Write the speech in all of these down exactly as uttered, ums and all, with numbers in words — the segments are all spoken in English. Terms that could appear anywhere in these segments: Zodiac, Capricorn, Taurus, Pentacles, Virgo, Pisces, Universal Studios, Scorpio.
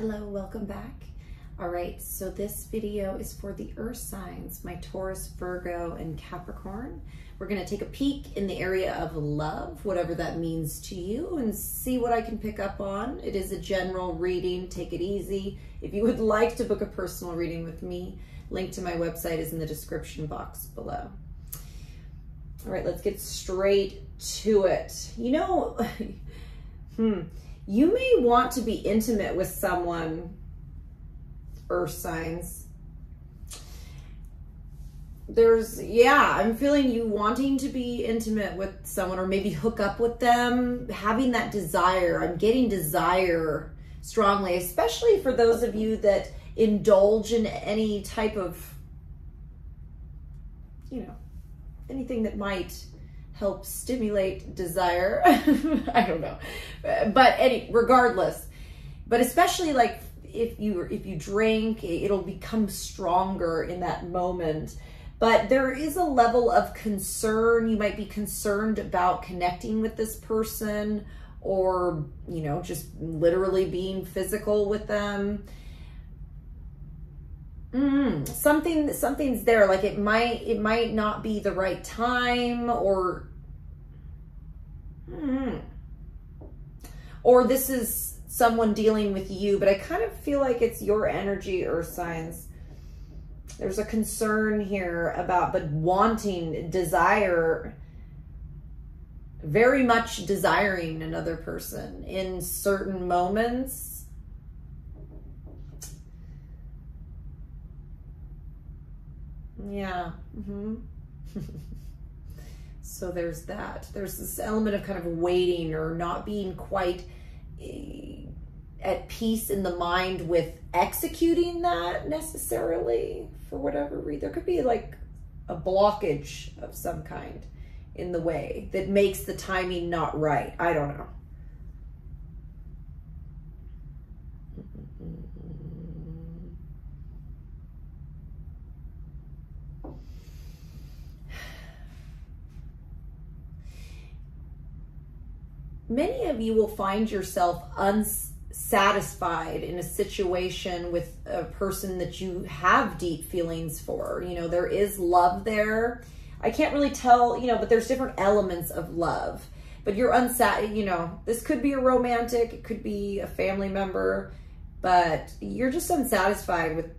Hello, welcome back. All right, so this video is for the earth signs, my Taurus, Virgo, and Capricorn. We're gonna take a peek in the area of love, whatever that means to you, and see what I can pick up on. It is a general reading, take it easy. If you would like to book a personal reading with me, link to my website is in the description box below. All right, let's get straight to it. You know, hmm, you may want to be intimate with someone, earth signs. There's, yeah, I'm feeling you wanting to be intimate with someone or maybe hook up with them, having that desire. I'm getting desire strongly, especially for those of you that indulge in any type of, you know, anything that might help stimulate desire. I don't know, but any, regardless, but especially like if you, if you drink, it'll become stronger in that moment. But there is a level of concern. You might be concerned about connecting with this person or, you know, just literally being physical with them. Mm, something, something's there. Like it might, it might not be the right time or, mm, or this is someone dealing with you, but I kind of feel like it's your energy, earth signs. There's a concern here about, but wanting, desire, very much desiring another person in certain moments. Yeah. Mm-hmm. So there's that. There's this element of kind of waiting or not being quite at peace in the mind with executing that necessarily for whatever reason. There could be like a blockage of some kind in the way that makes the timing not right. I don't know. Many of you will find yourself unsatisfied in a situation with a person that you have deep feelings for. You know, there is love there. I can't really tell, you know, but there's different elements of love. But you're unsat, you know, this could be a romantic, it could be a family member, but you're just unsatisfied with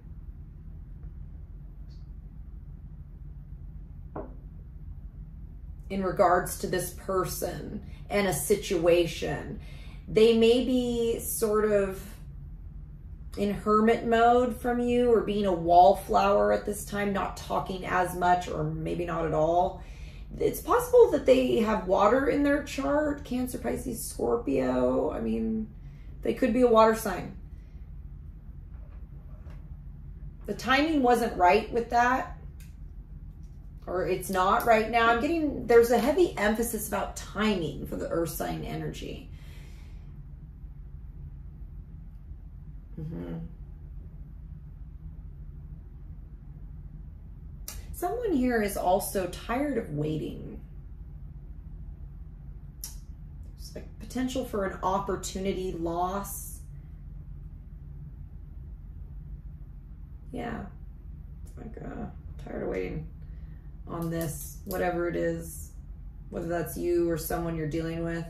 in regards to this person and a situation. They may be sort of in hermit mode from you or being a wallflower at this time, not talking as much or maybe not at all. It's possible that they have water in their chart, Cancer, Pisces, Scorpio. I mean, they could be a water sign. The timing wasn't right with that. Or it's not right now. I'm getting, there's a heavy emphasis about timing for the earth sign energy. Mm-hmm. Someone here is also tired of waiting. There's like potential for an opportunity loss. Yeah, it's like, uh, tired of waiting on this, whatever it is, whether that's you or someone you're dealing with.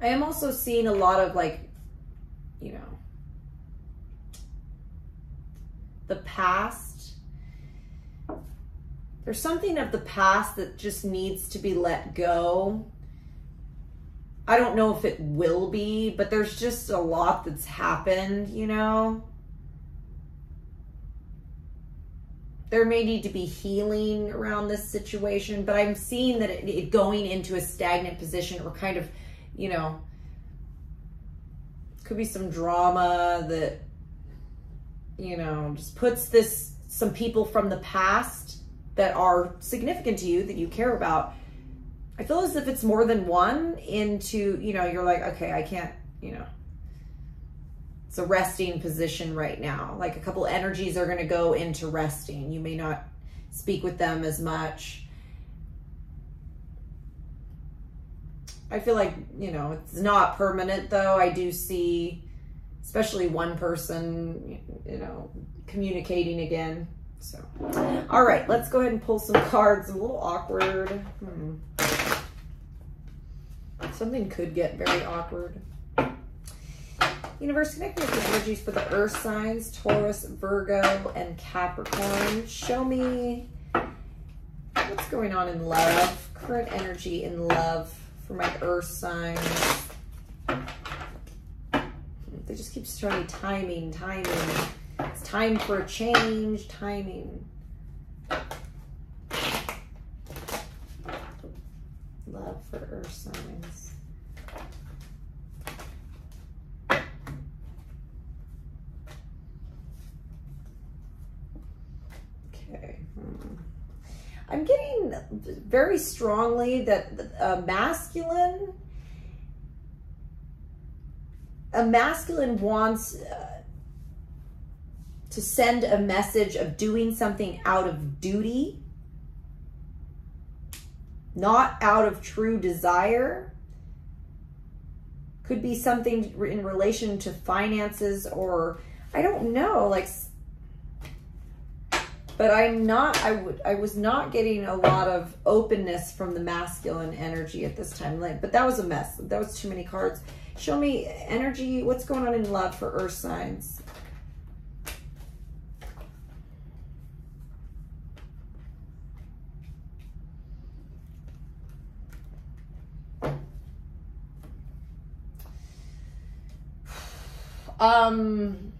I am also seeing a lot of like, you know, the past. There's something of the past that just needs to be let go. I don't know if it will be, but there's just a lot that's happened, you know? There may need to be healing around this situation, but I'm seeing that it, it going into a stagnant position or kind of, you know, could be some drama that, you know, just puts this, some people from the past that are significant to you that you care about. I feel as if it's more than one into, you know, you're like, okay, I can't, you know. It's a resting position right now. Like a couple energies are going to go into resting. You may not speak with them as much. I feel like, you know, it's not permanent though. I do see, especially one person, you know, communicating again. So, all right, let's go ahead and pull some cards. A little awkward. Hmm. Something could get very awkward. Universe, connect me with the energies for the earth signs, Taurus, Virgo, and Capricorn. Show me what's going on in love, current energy in love for my earth signs. They just keep showing me timing, timing. It's time for a change, timing. Love for earth signs. Okay. Hmm. I'm getting very strongly that a masculine, a masculine wants uh, to send a message of doing something out of duty, not out of true desire. Could be something in relation to finances, or I don't know, like, but I'm not, I would, I was not getting a lot of openness from the masculine energy at this time. Like, but that was a mess. That was too many cards. Show me energy. What's going on in love for earth signs? Um,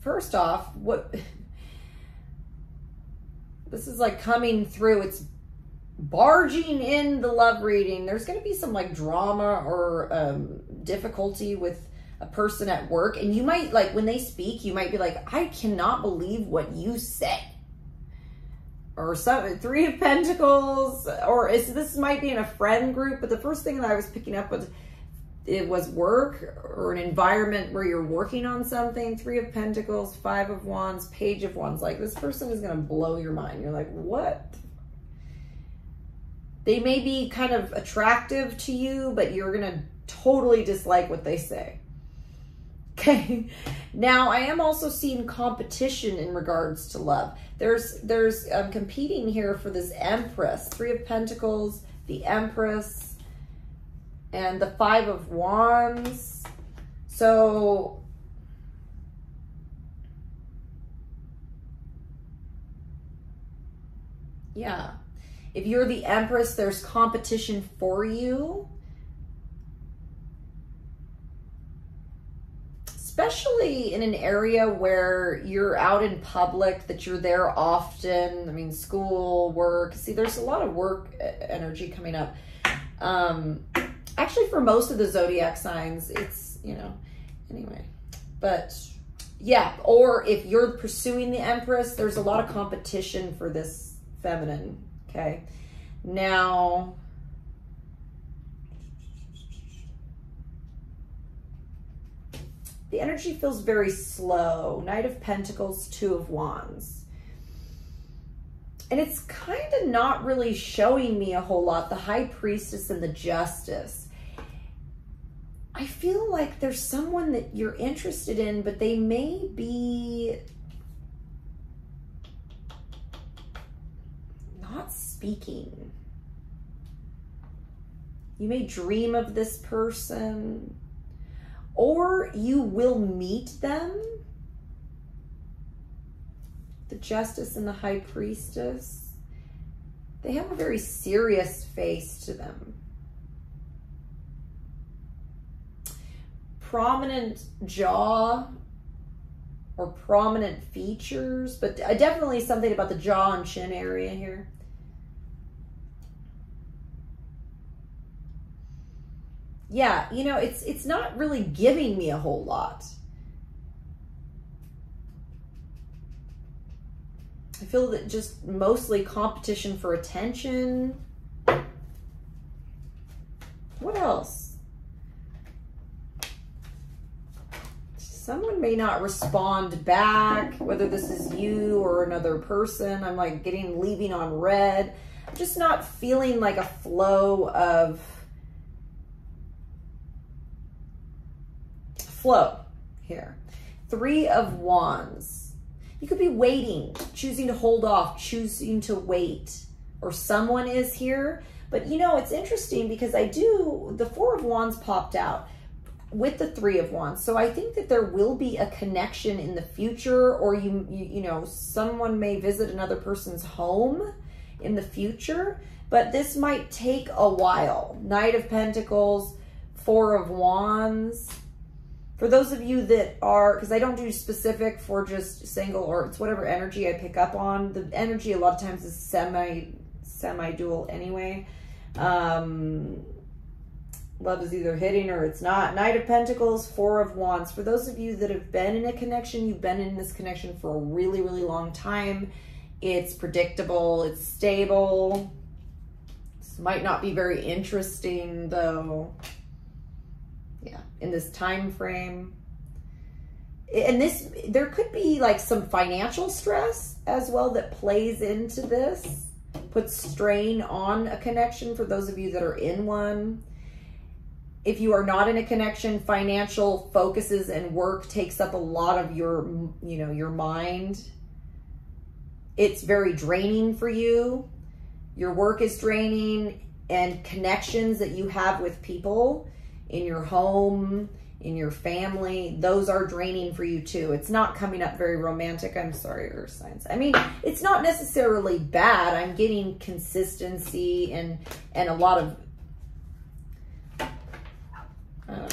first off, what, this is like coming through, it's barging in the love reading. There's going to be some like drama or um, difficulty with a person at work. And you might, like, when they speak, you might be like, I cannot believe what you said. Or some, Three of Pentacles, or is, this might be in a friend group, but the first thing that I was picking up was, it was work or an environment where you're working on something. Three of Pentacles, Five of Wands, Page of Wands. Like, this person is going to blow your mind. You're like, what? They may be kind of attractive to you, but you're going to totally dislike what they say. Okay. Now, I am also seeing competition in regards to love. There's, there's um, competing here for this Empress. Three of Pentacles, the Empress, and the Five of Wands. So yeah, if you're the Empress, there's competition for you, especially in an area where you're out in public, that you're there often. I mean, school, work. See, there's a lot of work energy coming up. Um, Actually, for most of the zodiac signs, it's, you know, anyway, but yeah, or if you're pursuing the Empress, there's a lot of competition for this feminine. Okay. Now, the energy feels very slow. Knight of Pentacles, Two of Wands. And it's kind of not really showing me a whole lot. The High Priestess and the Justice. I feel like there's someone that you're interested in, but they may be not speaking. You may dream of this person, or you will meet them. The Justice and the High Priestess. They have a very serious face to them. Prominent jaw or prominent features, but definitely something about the jaw and chin area here. Yeah, you know, it's it's not really giving me a whole lot. I feel that just mostly competition for attention. What else? Someone may not respond back, whether this is you or another person. I'm like getting leaving on red. just not feeling like a flow of flow here. Three of Wands. You could be waiting, choosing to hold off, choosing to wait, or someone is here. But you know, it's interesting because I do, the Four of Wands popped out with the Three of Wands. So I think that there will be a connection in the future, or you, you, you know, someone may visit another person's home in the future, but this might take a while. Knight of Pentacles, Four of Wands. For those of you that are, because I don't do specific for just single, or it's whatever energy I pick up on. The energy a lot of times is semi, semi-dual anyway. Um, love is either hitting or it's not. Knight of Pentacles, Four of Wands. For those of you that have been in a connection, you've been in this connection for a really, really long time. It's predictable, it's stable. This might not be very interesting though. Yeah, in this time frame. And this, there could be like some financial stress as well that plays into this, puts strain on a connection for those of you that are in one. If you are not in a connection, financial focuses and work takes up a lot of your, you know, your mind. It's very draining for you. Your work is draining, and connections that you have with people in your home, in your family, those are draining for you too. It's not coming up very romantic. I'm sorry, Earth signs. I mean, it's not necessarily bad. I'm getting consistency and, and a lot of, um,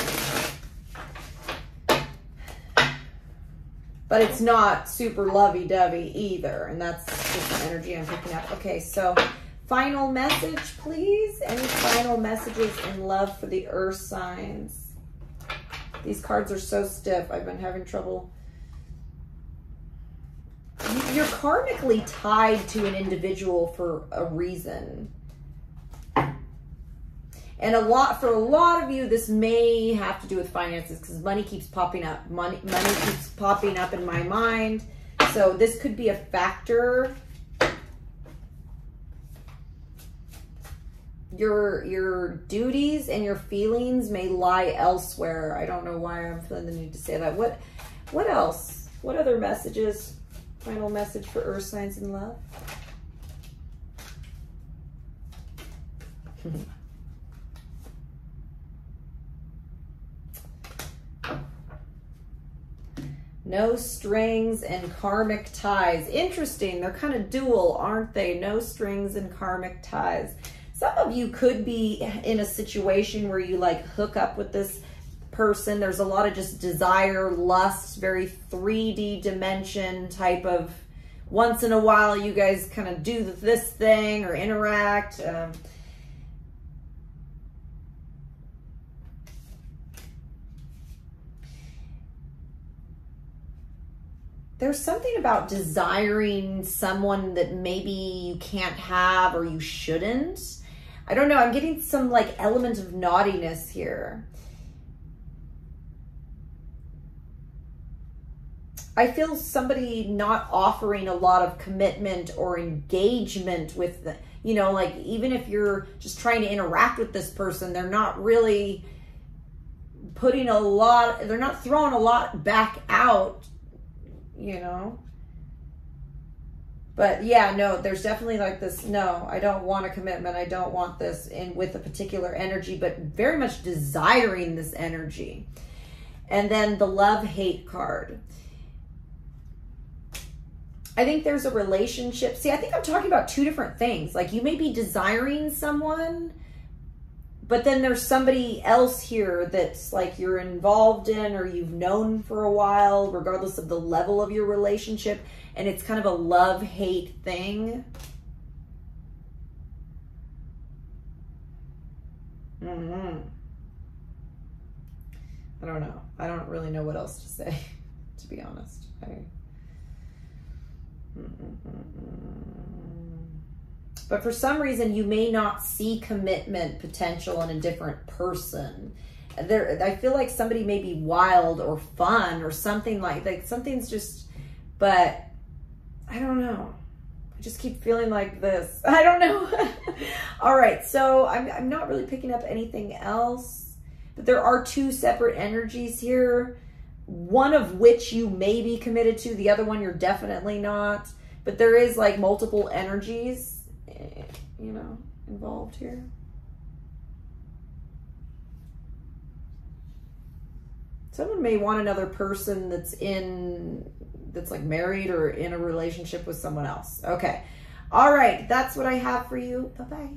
but it's not super lovey-dovey either. And that's just the energy I'm picking up. Okay, so final message, please. Any final messages in love for the earth signs? These cards are so stiff. I've been having trouble. You're karmically tied to an individual for a reason. And a lot, for a lot of you, this may have to do with finances, because money keeps popping up. Money, money keeps popping up in my mind. So this could be a factor. Your, your duties and your feelings may lie elsewhere. I don't know why I'm feeling the need to say that. What, what else? What other messages? Final message for earth signs in love. No strings and karmic ties. Interesting. They're kind of dual, aren't they? No strings and karmic ties. Some of you could be in a situation where you like hook up with this person. There's a lot of just desire, lust, very three D dimension type of, once in a while you guys kind of do this thing or interact. Um, There's something about desiring someone that maybe you can't have or you shouldn't. I don't know. I'm getting some like element of naughtiness here. I feel somebody not offering a lot of commitment or engagement with the, you know, like even if you're just trying to interact with this person, they're not really putting a lot, they're not throwing a lot back out, you know. But yeah, no, there's definitely like this, no, I don't want a commitment. I don't want this in with a particular energy, but very much desiring this energy. And then the love-hate card. I think there's a relationship. See, I think I'm talking about two different things. Like you may be desiring someone, but then there's somebody else here that's like you're involved in or you've known for a while, regardless of the level of your relationship. And it's kind of a love-hate thing. Mm-hmm. I don't know. I don't really know what else to say, to be honest. I... Mm-mm-mm-mm. But for some reason, you may not see commitment potential in a different person. There, I feel like somebody may be wild or fun or something like that. Like something's just, but... I don't know. I just keep feeling like this. I don't know. All right, so I'm, I'm not really picking up anything else, but there are two separate energies here, one of which you may be committed to, the other one you're definitely not, but there is like multiple energies, you know, involved here. Someone may want another person that's in, that's like married or in a relationship with someone else. Okay. All right. That's what I have for you. Bye-bye.